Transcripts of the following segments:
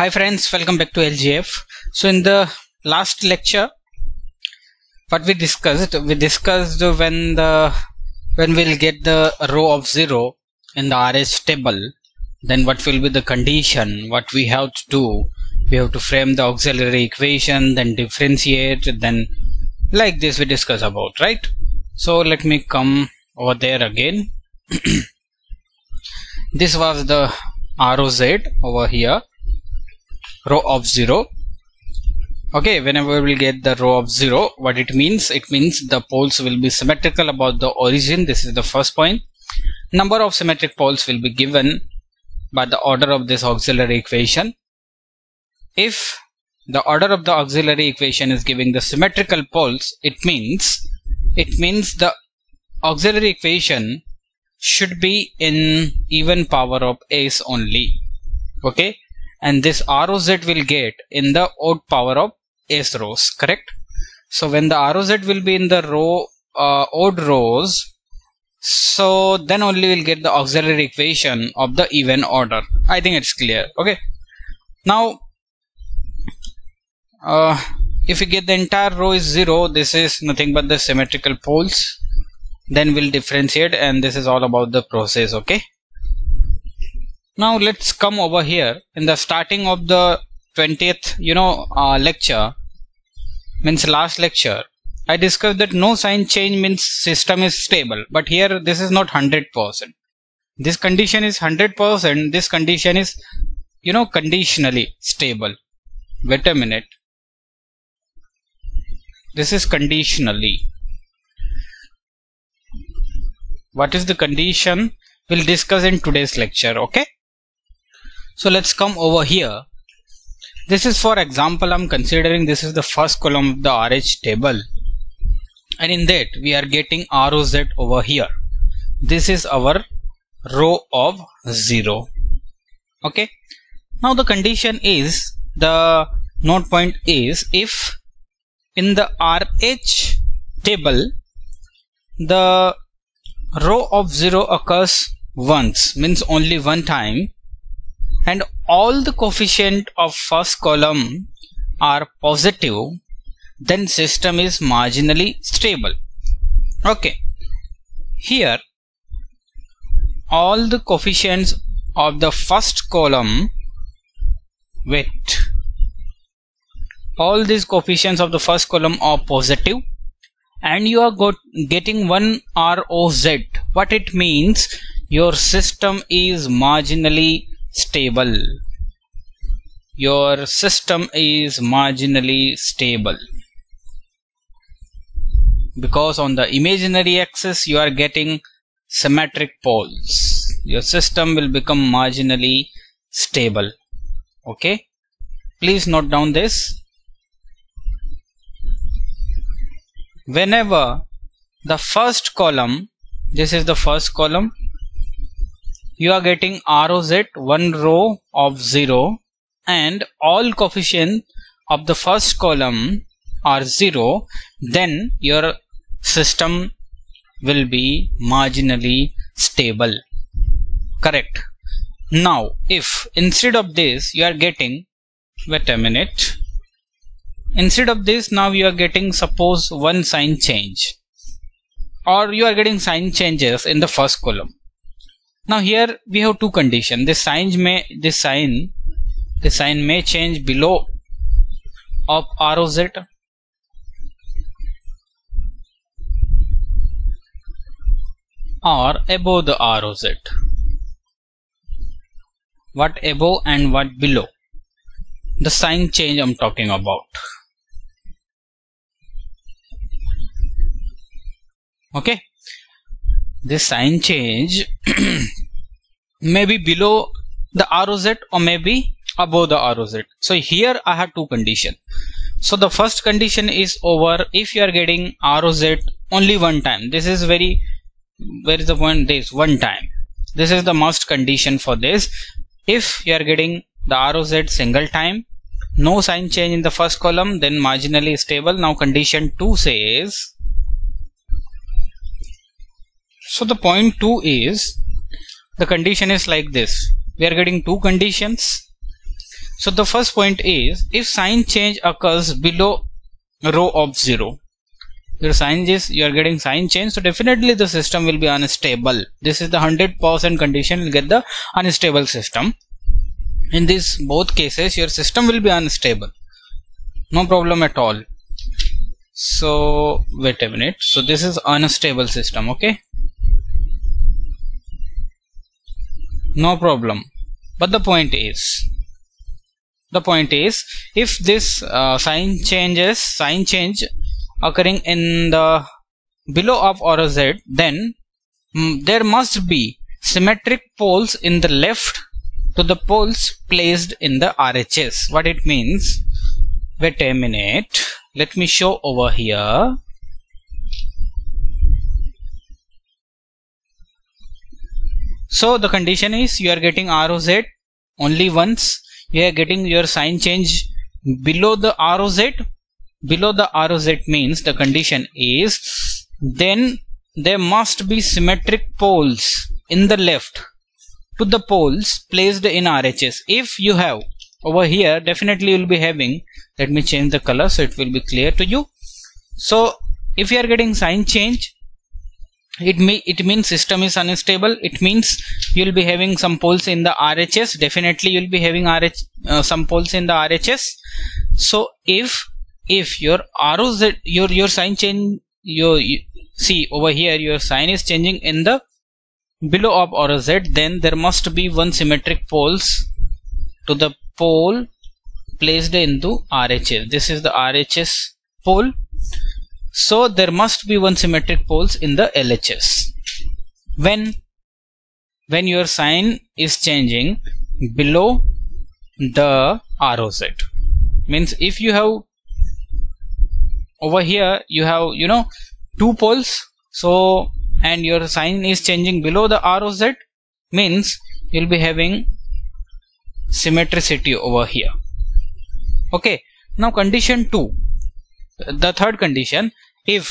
Hi friends, welcome back to LGF. So in the last lecture, what we discussed when we'll get the row of 0 in the RH table, then what will be the condition, what we have to do. We have to frame the auxiliary equation, then differentiate, then like this we discuss about, right? So let me come over there again. This was the ROZ over here, row of 0. Okay, whenever we get the row of 0, what it means? It means the poles will be symmetrical about the origin. This is the first point. Number of symmetric poles will be given by the order of this auxiliary equation. If the order of the auxiliary equation is giving the symmetrical poles, it means the auxiliary equation should be in even power of s only. Okay, and this ROZ will get in the odd power of s rows, correct? So when the ROZ will be in the row odd rows, so then only we'll get the auxiliary equation of the even order. I think it's clear. Okay, now if we get the entire row is 0, this is nothing but the symmetrical poles. Then we'll differentiate, and this is all about the process. Okay, now let's come over here in the starting of the 20th lecture, means last lecture. I discussed that no sign change means system is stable, but here this is not 100%. This condition is 100%. This condition is conditionally stable. Wait a minute, this is conditionally. What is the condition? We'll discuss in today's lecture. Okay, so let's come over here. This is, for example, I'm considering this is the first column of the RH table, and in that we are getting ROZ over here. This is our row of 0. Okay, now the condition is, the note point is, if in the RH table the row of 0 occurs once, means only one time, and all the coefficient of first column are positive, then system is marginally stable. Okay, here all the coefficients of the first column, all these coefficients of the first column are positive, and you are getting one ROZ. What it means? Your system is marginally stable. Your system is marginally stable, because on the imaginary axis you are getting symmetric poles. Your system will become marginally stable. Okay, please note down this. Whenever the first column, this is the first column, you are getting ROZ, one row of 0, and all coefficients of the first column are 0, then your system will be marginally stable. Correct. Now, if instead of this you are getting, wait a minute, instead of this now you are getting, suppose, one sign change, or you are getting sign changes in the first column. Now here we have two conditions. This sign may change below of ROZ, or above the ROZ. What above and what below? The sign change I'm talking about. Okay, this sign change may be below the ROZ or maybe above the ROZ. So here I have two conditions. So the first condition is over if you are getting ROZ only one time. This is very, where is the point? This one time. This is the must condition for this. If you are getting the ROZ single time, no sign change in the first column, then marginally stable. Now condition 2 says, so the point 2 is, the condition is like this. We are getting two conditions. So the first point is, if sign change occurs below row of 0, your sign is, you are getting sign change, so definitely the system will be unstable. This is the 100% condition, will get the unstable system. In these both cases, your system will be unstable, no problem at all. So wait a minute, so this is unstable system, okay, no problem. But the point is if this sign change occurring in the below of ROZ, then there must be symmetric poles in the left to the poles placed in the RHS. What it means, wait a minute, let me show over here. So the condition is, you are getting ROZ only once, you are getting your sign change below the ROZ. Below the ROZ means the condition is, then there must be symmetric poles in the left to the poles placed in RHS. If you have over here, definitely you will be having, let me change the color so it will be clear to you. So if you are getting sign change, it means system is unstable. It means you will be having some poles in the RHS. Definitely you will be having some poles in the RHS. So if your ROZ, your sign change, you see over here, your sign is changing in the below of ROZ, then there must be one symmetric poles to the pole placed into RHS. This is the RHS pole. So there must be one symmetric poles in the LHS. When your sign is changing below the ROZ, means if you have over here, you have, you know, two poles, so and your sign is changing below the ROZ, means you'll be having symmetricity over here. Okay, now condition 2, the third condition, if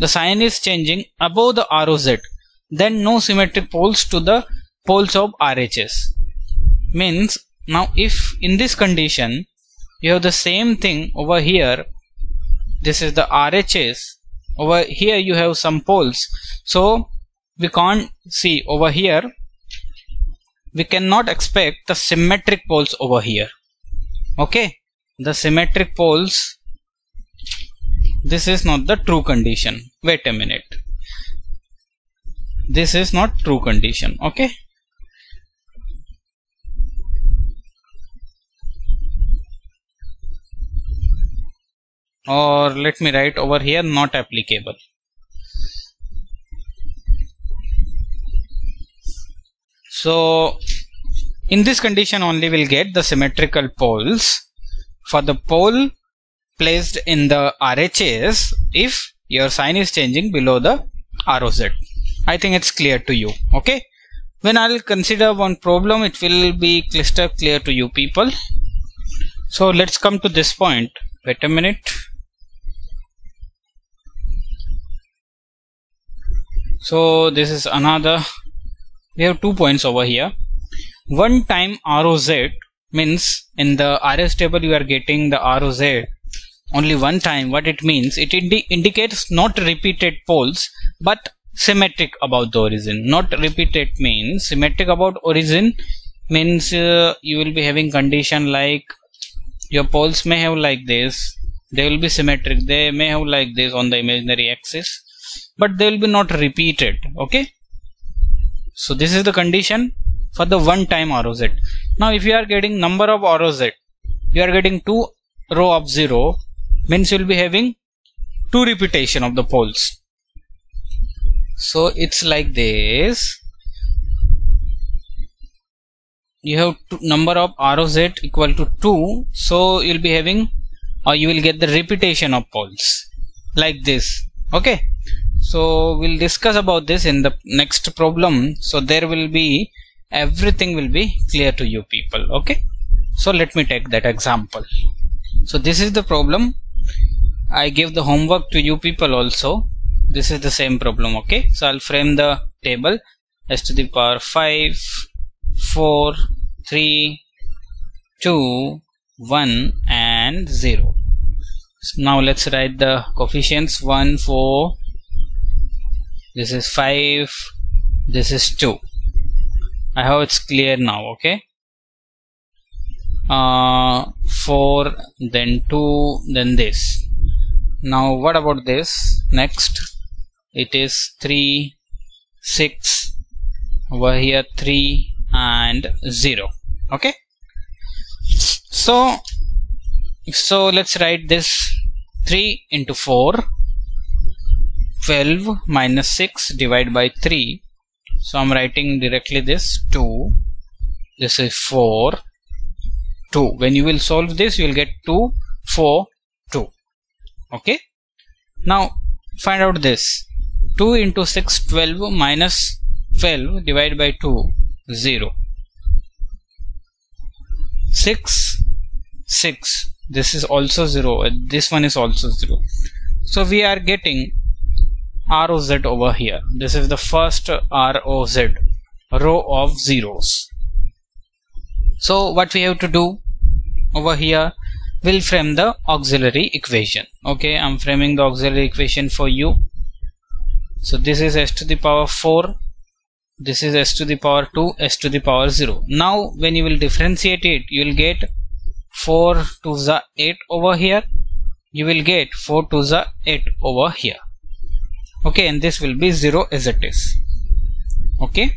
the sign is changing above the ROZ, then no symmetric poles to the poles of RHS. Means now if in this condition you have the same thing over here, this is the RHS, over here you have some poles, so we can't see over here, we cannot expect the symmetric poles over here. Okay, the symmetric poles, this is not the true condition. Wait a minute, this is not true condition. Okay, or let me write over here, not applicable. So in this condition only we'll get the symmetrical poles for the pole placed in the RHS if your sign is changing below the ROZ. I think it's clear to you. Okay, when I'll consider one problem, it will be crystal clear to you people. So let's come to this point. Wait a minute. So this is another, we have 2 points over here. One time ROZ, means in the RHS table you are getting the ROZ only one time. What it means, it indicates not repeated poles but symmetric about the origin. Not repeated means symmetric about origin means you will be having condition like your poles may have like this, they will be symmetric, they may have like this on the imaginary axis, but they will be not repeated. Okay, so this is the condition for the one time ROZ. Now if you are getting number of ROZ, you are getting 2 row of 0, means you will be having 2 repetition of the poles. So it's like this, you have number of ROZ equal to 2, so you'll be having, or you will get the repetition of poles like this. Okay, so we'll discuss about this in the next problem, so there will be, everything will be clear to you people. Okay, so let me take that example. So this is the problem, I give the homework to you people also. This is the same problem. Okay, so I'll frame the table s to the power 5, 4, 3, 2, 1 and 0. So now let's write the coefficients. 1, 4, this is 5, this is 2. I hope it's clear now, okay? 4, then 2, then this. Now what about this? Next, it is 3, 6, over here 3 and 0, okay? So let's write this. 3 into 4, 12 minus 6 divided by 3. So I'm writing directly this 2. This is 4, 2. When you will solve this, you will get 2, 4, 2. Okay. Now find out this. 2 into 6, 12 minus 12 divided by 2, 0. 6, 6. This is also 0. This one is also 0. So we are getting ROZ over here. This is the first ROZ, row of zeros. So what we have to do over here, we'll frame the auxiliary equation. Okay, I'm framing the auxiliary equation for you. So this is s to the power 4. This is s to the power 2, s to the power 0. Now when you will differentiate it, you will get 4 to the 8 over here. You will get 4 to the 8 over here. Okay, and this will be 0 as it is. Okay.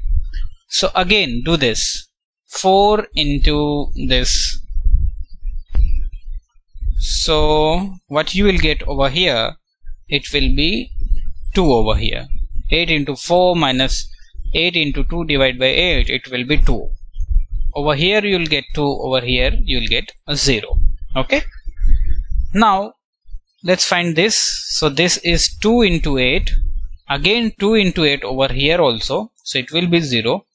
So again do this. 4 into this. So what you will get over here, it will be 2 over here. 8 into 4 minus 8 into 2 divided by 8, it will be 2. Over here you will get 2, over here you will get a 0. Okay. Now let's find this. So this is 2 into 8. Again 2 into 8 over here also. So it will be 0.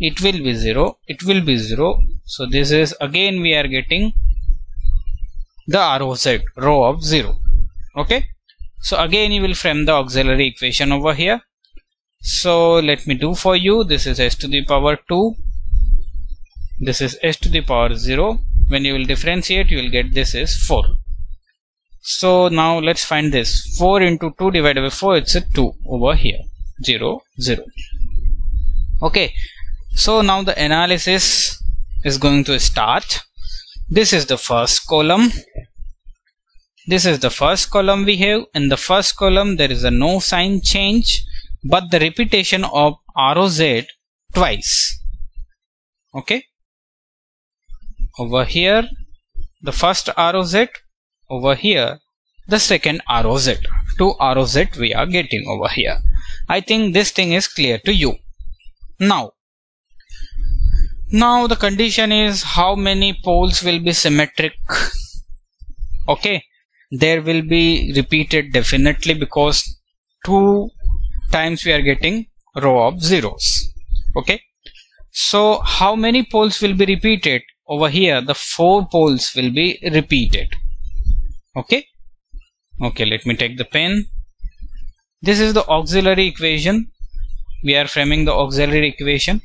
It will be 0. It will be 0. So this is again we are getting the ROZ, row of 0. Okay. So again you will frame the auxiliary equation over here. So let me do for you. This is s to the power 2. This is s to the power 0. When you will differentiate, you will get this is 4. So now let's find this. 4 into 2 divided by 4, it's a 2 over here. 0, 0. Okay. So now the analysis is going to start. This is the first column. This is the first column we have. In the first column, there is a no sign change, but the repetition of ROZ twice. Okay, over here the first ROZ, over here the second ROZ. 2 ROZ we are getting over here. I think this thing is clear to you. Now the condition is how many poles will be symmetric. Okay, there will be repeated definitely, because 2 times we are getting row of zeros. Okay, so how many poles will be repeated? Over here the 4 poles will be repeated. Okay, okay, let me take the pen. This is the auxiliary equation. We are framing the auxiliary equation.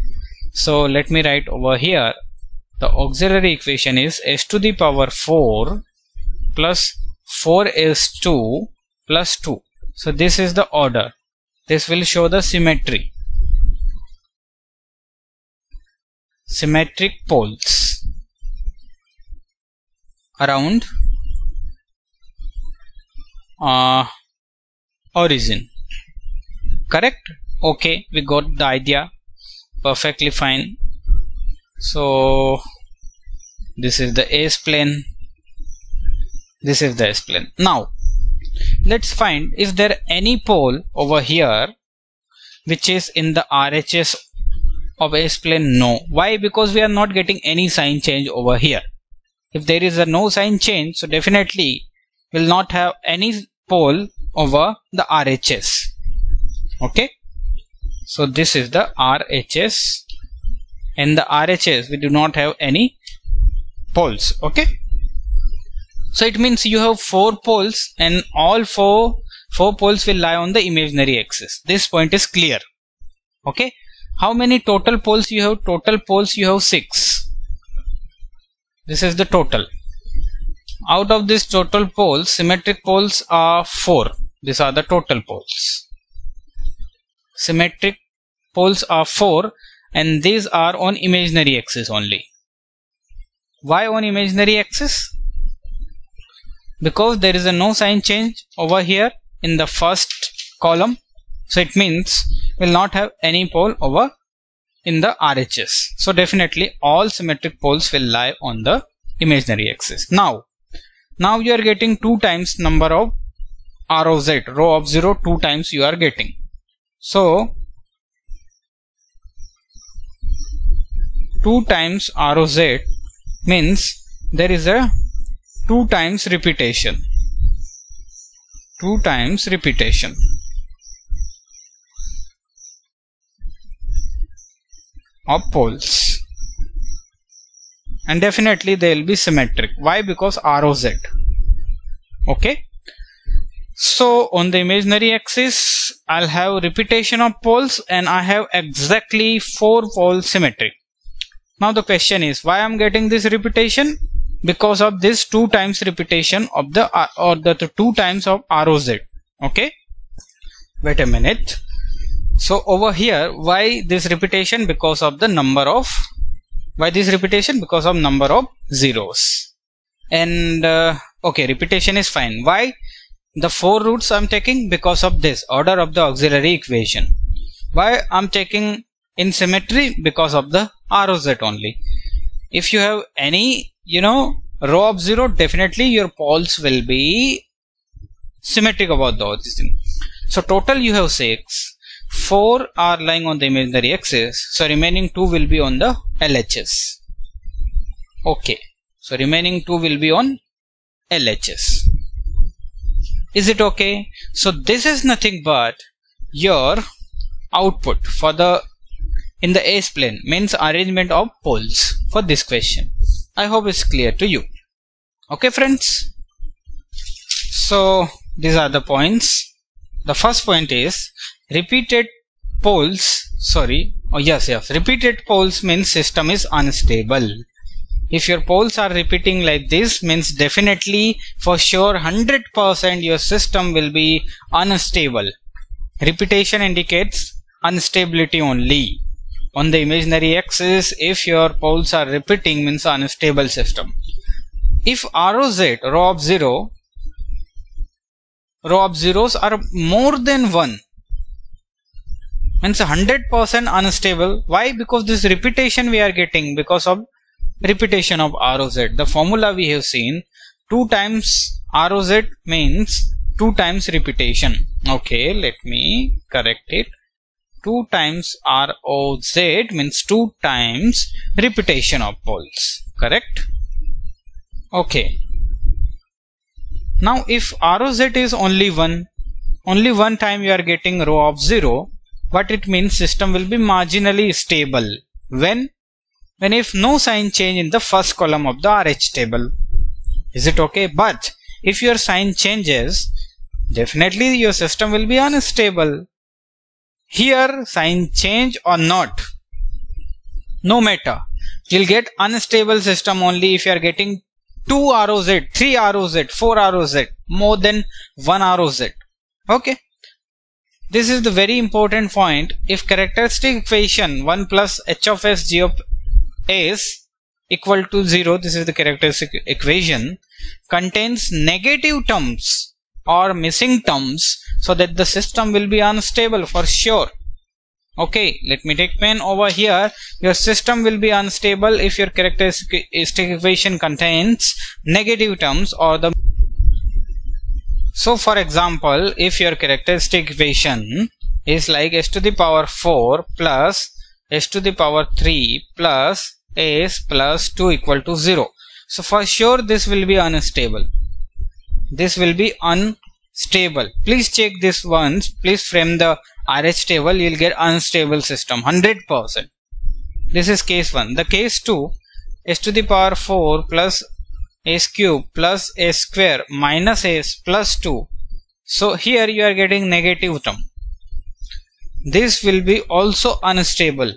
So let me write over here. The auxiliary equation is s to the power 4 plus 4 is 2 plus 2. So this is the order. This will show the symmetry. Symmetric poles around origin. Correct? Okay, we got the idea. Perfectly fine. So this is the s-plane. This is the s-plane. Now let's find if there any pole over here which is in the RHS of s-plane. No. Why? Because we are not getting any sign change over here. If there is a no sign change, so definitely we will not have any pole over the RHS. Okay. So this is the RHS. In the RHS we do not have any poles. Okay. So it means you have 4 poles, and all 4 poles will lie on the imaginary axis. This point is clear. Okay. How many total poles you have? Total poles you have 6. This is the total. Out of this total poles, symmetric poles are 4. These are the total poles. Symmetric poles are 4, and these are on imaginary axis only. Why on imaginary axis? Because there is a no sign change over here in the first column. So it means we will not have any pole over in the RHS. So definitely all symmetric poles will lie on the imaginary axis. Now you are getting 2 times number of ROZ, row of 0, 2 times you are getting. So 2 times ROZ means there is a 2 times repetition. 2 times repetition. Of poles, and definitely they will be symmetric. Why? Because ROZ. Okay, so on the imaginary axis I'll have repetition of poles, and I have exactly 4 poles symmetric. Now the question is, why I'm getting this repetition? Because of this 2 times repetition of the or the 2 times of ROZ. Okay, wait a minute. So over here, why this repetition? Because of the number of, why this repetition? Because of number of zeros. And okay, repetition is fine. Why? The 4 roots I'm taking because of this order of the auxiliary equation. Why I'm taking in symmetry? Because of the ROZ only. If you have any, you know, row of 0, definitely your poles will be symmetric about the origin. So total you have 6. 4 are lying on the imaginary axis, so remaining 2 will be on the LHS. Okay, so remaining 2 will be on LHS. Is it okay? So this is nothing but your output for the in the s-plane, means arrangement of poles for this question. I hope it's clear to you. Okay friends, so these are the points. The first point is repeated poles, repeated poles means system is unstable. If your poles are repeating like this, means definitely for sure 100% your system will be unstable. Repetition indicates instability only. On the imaginary axis, if your poles are repeating, means unstable system. If ROZ, row of 0, row of zeros are more than 1, means 100% unstable. Why? Because this repetition we are getting because of repetition of ROZ. The formula we have seen, 2 times ROZ means 2 times repetition. Okay, let me correct it. 2 times ROZ means 2 times repetition of poles. Correct? Okay. Now if ROZ is only one time you are getting row of 0, what it means, system will be marginally stable when if no sign change in the first column of the RH table. Is it okay? But if your sign changes, definitely your system will be unstable. Here sign change or not, no matter, you'll get unstable system only if you are getting 2 ROZ, 3 ROZ, 4 ROZ, more than 1 ROZ. Okay. This is the very important point. If characteristic equation 1 plus h of s g of s equal to 0, this is the characteristic equation, contains negative terms or missing terms, so that the system will be unstable for sure. Okay, let me take pen over here. Your system will be unstable if your characteristic equation contains negative terms or the. So for example, if your characteristic equation is like s to the power 4 plus s to the power 3 plus s plus 2 equal to 0. So for sure this will be unstable. This will be unstable. Please check this once. Please frame the RH table. You will get unstable system 100%. This is case 1. The case 2, s to the power 4 plus s cube plus s square minus s plus 2. So here you are getting negative term. This will be also unstable.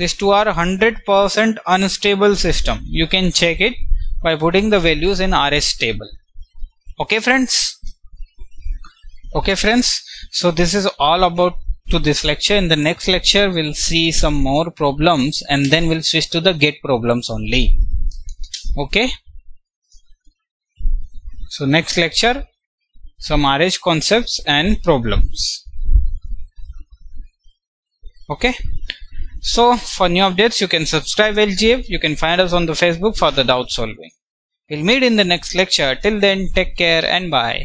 These two are 100% unstable system. You can check it by putting the values in RHS table. Okay friends? Okay friends, so this is all about to this lecture. In the next lecture we'll see some more problems and then we'll switch to the GATE problems only. Okay, so next lecture some RH concepts and problems. Okay, so for new updates you can subscribe LGF. You can find us on the Facebook for the doubt solving. We'll meet in the next lecture. Till then, take care and bye.